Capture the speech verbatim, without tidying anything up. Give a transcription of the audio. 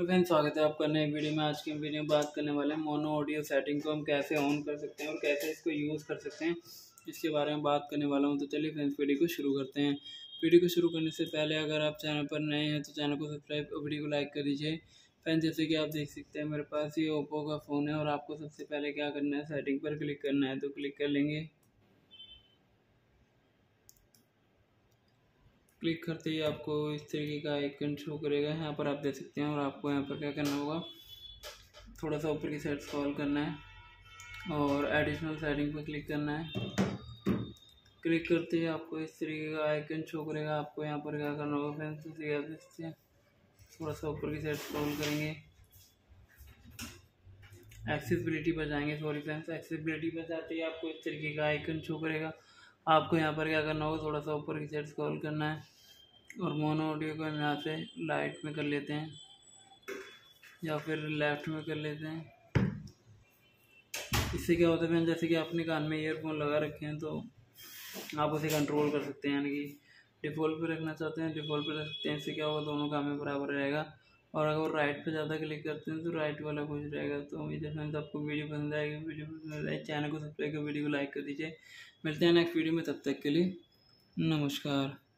Hello friends, स्वागत है आपका नए वीडियो में। आज की वीडियो में बात करने वाले हैं मोनो ऑडियो सेटिंग को हम कैसे ऑन कर सकते हैं और कैसे इसको यूज़ कर सकते हैं, इसके बारे में बात करने वाला हूं। तो चलिए फ्रेंड्स, वीडियो को शुरू करते हैं। वीडियो को शुरू करने से पहले अगर आप चैनल पर नए हैं तो चैनल को सब्सक्राइब और वीडियो को लाइक कर दीजिए। फ्रेंड्स, जैसे कि आप देख सकते हैं मेरे पास ये ओप्पो का फ़ोन है और आपको सबसे पहले क्या करना है, सेटिंग पर क्लिक करना है। तो क्लिक कर लेंगे। क्लिक करते ही आपको इस तरीके का आइकन शो करेगा, यहाँ पर आप देख सकते हैं। और आपको यहाँ पर क्या करना होगा, थोड़ा सा ऊपर की साइड स्क्रॉल करना है और एडिशनल सेटिंग पर क्लिक करना है। क्लिक करते ही आपको इस तरीके का आइकन शो करेगा। आपको यहाँ पर क्या करना होगा फ्रेंड्स, जैसे आप देख सकते हैं थोड़ा सा ऊपर की साइड स्क्रॉल करेंगे, एक्सेसिबिलिटी पर जाएंगे। सॉरी फ्रेंड्स, एक्सेसिबिलिटी पर जाते ही आपको इस तरीके का आइकन शो करेगा। आपको यहाँ पर क्या करना होगा, थोड़ा सा ऊपर की साइड स्क्रॉल करना है और मोनो ऑडियो को हम यहाँ से लाइट में कर लेते हैं या फिर लेफ्ट में कर लेते हैं। इससे क्या होता है फ्रेंड्स, जैसे कि आपने कान में ईयरफोन लगा रखे हैं तो आप उसे कंट्रोल कर सकते हैं, यानी कि डिफ़ॉल्ट पे रखना चाहते हैं डिफ़ॉल्ट पे रख सकते हैं। इससे क्या होगा, दोनों काम में बराबर रहेगा। और अगर राइट पे ज़्यादा क्लिक करते हैं तो राइट वाला खुश रहेगा। तो उम्मीद है फ्रेंड्स आपको वीडियो पसंद आएगी। वीडियो पसंद आए चैनल को सब्सक्राइब कर वीडियो को लाइक कर दीजिए। मिलते हैं नेक्स्ट वीडियो में, तब तक के लिए नमस्कार।